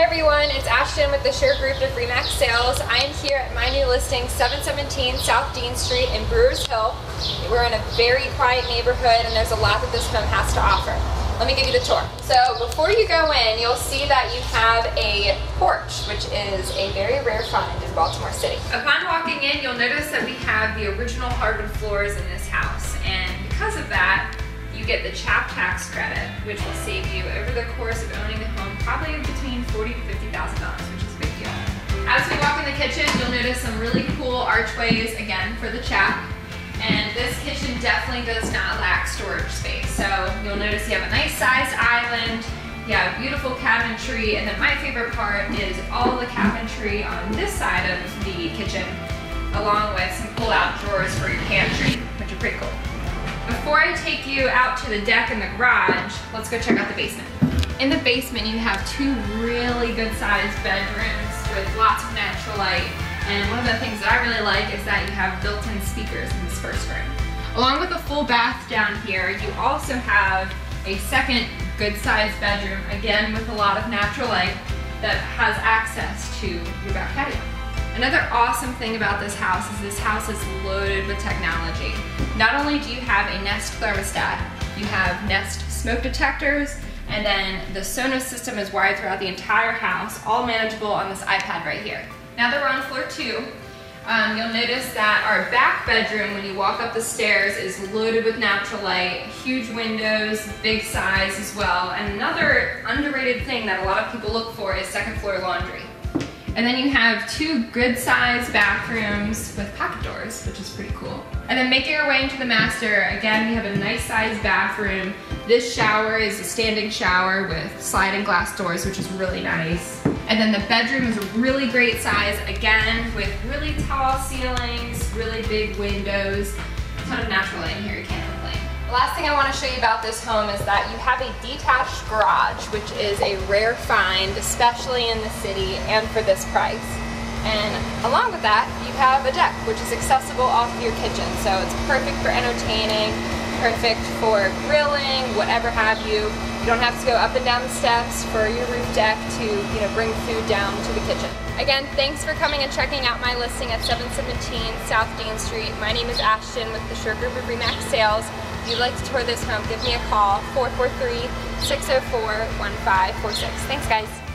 Hey everyone, it's Ashton with the Sure Group of Remax Sales. I am here at my new listing, 717 South Dean Street in Brewers Hill. We're in a very quiet neighborhood and there's a lot that this home has to offer. Let me give you the tour. So before you go in, you'll see that you have a porch, which is a very rare find in Baltimore City. Upon walking in, you'll notice that we have the original hardwood floors in this house, and because of that, you get the CHAP tax credit, which will save you over the course of owning the home probably between $40,000 to $50,000, which is a big deal. As we walk in the kitchen, you'll notice some really cool archways, again, for the CHAP. And this kitchen definitely does not lack storage space. So you'll notice you have a nice sized island, you have beautiful cabinetry, and then my favorite part is all the cabinetry on this side of the kitchen, along with some pull out drawers for your pantry, which are pretty cool. Before I take you out to the deck and the garage, let's go check out the basement. In the basement, you have two really good sized bedrooms with lots of natural light. And one of the things that I really like is that you have built-in speakers in this first room. Along with a full bath down here, you also have a second good sized bedroom, again with a lot of natural light, that has access to your back patio. Another awesome thing about this house is loaded with technology. Not only do you have a Nest thermostat, you have Nest smoke detectors, and then the Sonos system is wired throughout the entire house, all manageable on this iPad right here. Now that we're on floor two, you'll notice that our back bedroom, when you walk up the stairs, is loaded with natural light, huge windows, big size as well. And another underrated thing that a lot of people look for is second floor laundry. And then you have two good-sized bathrooms with pocket doors, which is pretty cool. And then making our way into the master, again, we have a nice-sized bathroom. This shower is a standing shower with sliding glass doors, which is really nice. And then the bedroom is a really great size, again, with really tall ceilings, really big windows, a ton of natural light in here, you can't complain. The last thing I want to show you about this home is that you have a detached garage, which is a rare find, especially in the city and for this price. And along with that, you have a deck, which is accessible off your kitchen. So it's perfect for entertaining, perfect for grilling, whatever have you. You don't have to go up and down the steps for your roof deck to, you know, bring food down to the kitchen. Again, thanks for coming and checking out my listing at 717 South Dean Street. My name is Ashton with the Sure Group of Remax Sales. If you'd like to tour this home, give me a call, 443-604-1546. Thanks, guys.